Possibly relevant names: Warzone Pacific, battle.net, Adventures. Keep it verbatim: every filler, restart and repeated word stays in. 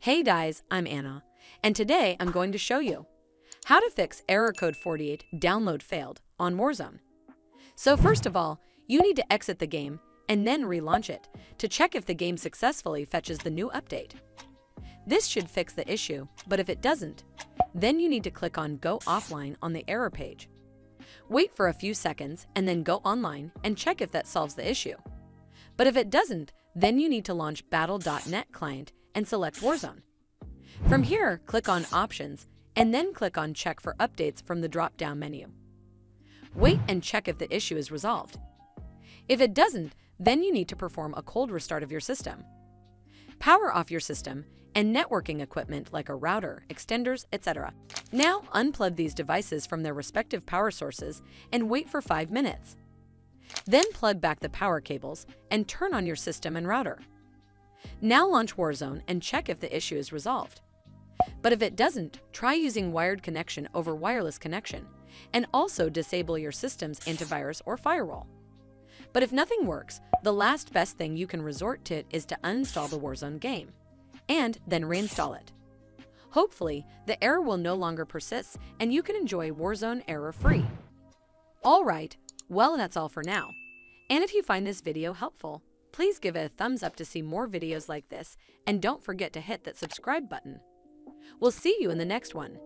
Hey guys, I'm Anna, and today I'm going to show you how to fix error code forty-eight download failed on Warzone. So first of all, you need to exit the game and then relaunch it to check if the game successfully fetches the new update. This should fix the issue, but if it doesn't, then you need to click on Go Offline on the error page. Wait for a few seconds and then go online and check if that solves the issue. But if it doesn't, then you need to launch battle dot net client and select Warzone. From here, click on Options and then click on Check for Updates from the drop-down menu. Wait and check if the issue is resolved. If it doesn't, then you need to perform a cold restart of your system. Power off your system and networking equipment like a router, extenders, et cetera. Now unplug these devices from their respective power sources and wait for five minutes. Then plug back the power cables and turn on your system and router. Now launch Warzone and check if the issue is resolved. But if it doesn't, try using wired connection over wireless connection, and also disable your system's antivirus or firewall. But if nothing works, the last best thing you can resort to is to uninstall the Warzone game, and then reinstall it. Hopefully, the error will no longer persist, and you can enjoy Warzone error-free. Alright, well that's all for now. And if you find this video helpful, please give it a thumbs up to see more videos like this, and don't forget to hit that subscribe button. We'll see you in the next one.